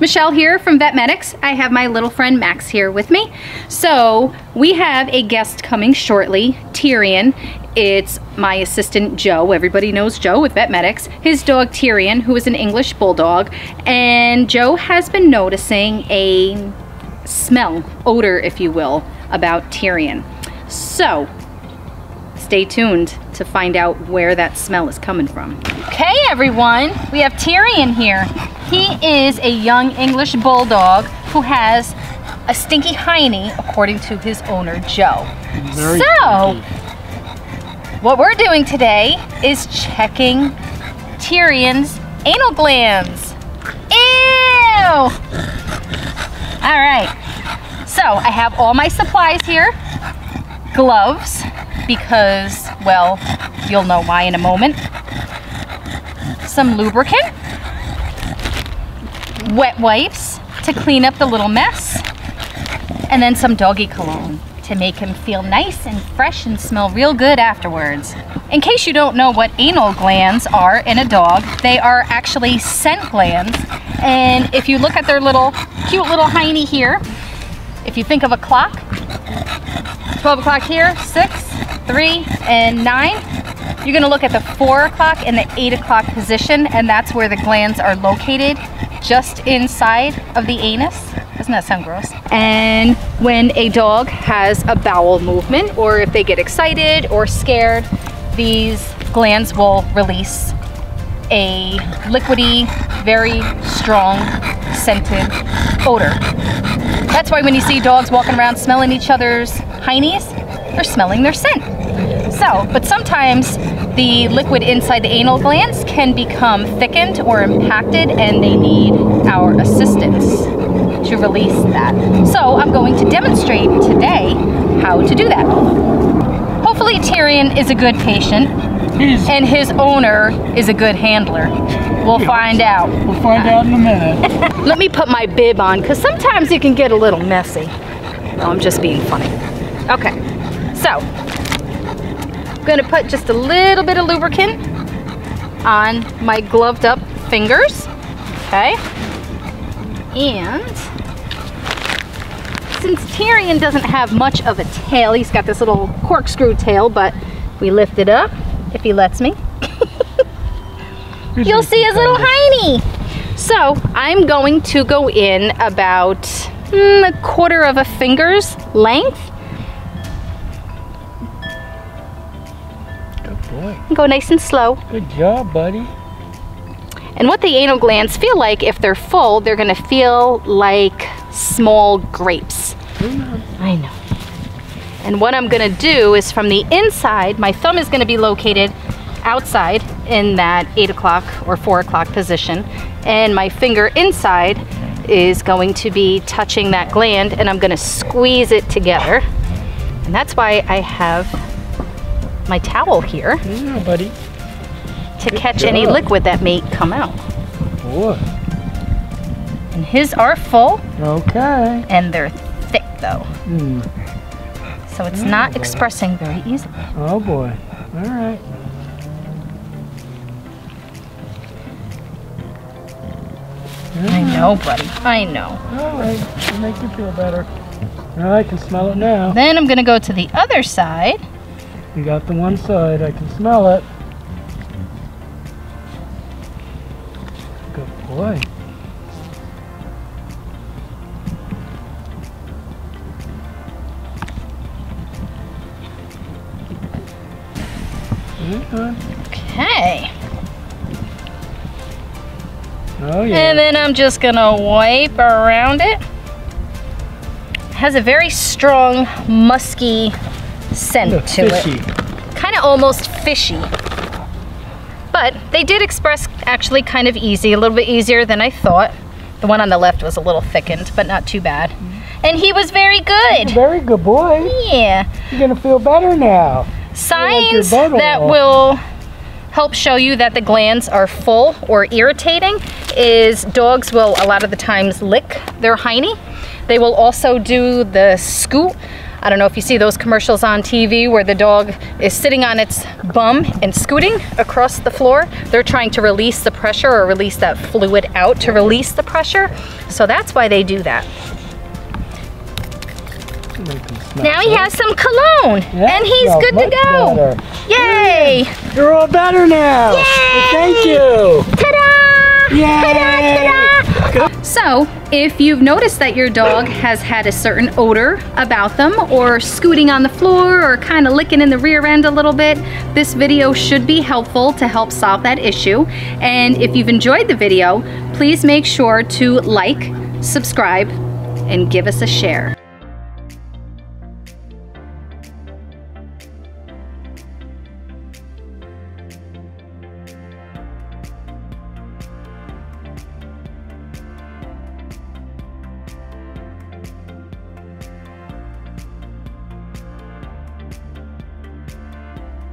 Michelle here from Vet Medics. I have my little friend Max here with me. So we have a guest coming shortly, Tyrion. It's my assistant Joe. Everybody knows Joe with Vet Medics. His dog Tyrion, who is an English bulldog. And Joe has been noticing a smell, odor if you will, about Tyrion. So stay tuned to find out where that smell is coming from. Okay everyone, we have Tyrion here. He is a young English bulldog who has a stinky hiney, according to his owner Joe. What we're doing today is checking Tyrion's anal glands. Ew! All right, so I have all my supplies here. Gloves, because, well, you'll know why in a moment. Some lubricant. Wet wipes to clean up the little mess. And then some doggy cologne to make him feel nice and fresh and smell real good afterwards. In case you don't know what anal glands are in a dog, they are actually scent glands. And if you look at their little, cute little hiney here, if you think of a clock, 12 o'clock here, 6, 3, and 9. You're gonna look at the 4 o'clock and the 8 o'clock position, and that's where the glands are located, just inside of the anus. Doesn't that sound gross? And when a dog has a bowel movement, or if they get excited or scared, these glands will release a liquidy, very strong scented odor. That's why when you see dogs walking around smelling each other's hineys, they're smelling their scent. So, but sometimes the liquid inside the anal glands can become thickened or impacted, and they need our assistance to release that. So I'm going to demonstrate today how to do that. Hopefully Tyrion is a good patient and his owner is a good handler. We'll find out. We'll find out in a minute. Let me put my bib on, because sometimes it can get a little messy. No, I'm just being funny. Okay, so I'm gonna put just a little bit of lubricant on my gloved up fingers, okay? And since Tyrion doesn't have much of a tail, he's got this little corkscrew tail, but we lift it up, if he lets me. You'll see his little hiney. So I'm going to go in about a quarter of a finger's length. Good boy. Go nice and slow. Good job, buddy. And what the anal glands feel like, if they're full, they're gonna feel like small grapes. I know. And what I'm gonna do is, from the inside, my thumb is gonna be located outside in that 8 o'clock or 4 o'clock position, and my finger inside is going to be touching that gland, and I'm gonna squeeze it together. And that's why I have my towel here. Yeah, buddy. To catch any liquid that may come out. Boy. And his are full. Okay. And they're thick though. So it's not expressing very easily. Oh boy. All right. I know, buddy. I know. All right. It makes you feel better. All right, I can smell it now. Then I'm gonna go to the other side. You got the one side. I can smell it. Good boy. Okay. Oh, yeah. And then I'm just gonna wipe around it. It has a very strong, musky scent to it. Kind of almost fishy. But they did express actually kind of easy, a little bit easier than I thought. The one on the left was a little thickened, but not too bad. And he was very good. Very good boy. Yeah. You're gonna feel better now. Signs that will help show you that the glands are full or irritating is dogs will a lot of the times lick their hiney. They will also do the scoot I don't know if you see those commercials on TV where the dog is sitting on its bum and scooting across the floor. They're trying to release the pressure or release that fluid out to release the pressure. So that's why they do that. Now he has some cologne, and he's good to go. Better. Yay! You're all better now. Yay! Thank you. Ta-da! Yay! Ta-da, ta-da! So, if you've noticed that your dog has had a certain odor about them, or scooting on the floor, or kind of licking in the rear end a little bit, this video should be helpful to help solve that issue. And if you've enjoyed the video, please make sure to like, subscribe, and give us a share.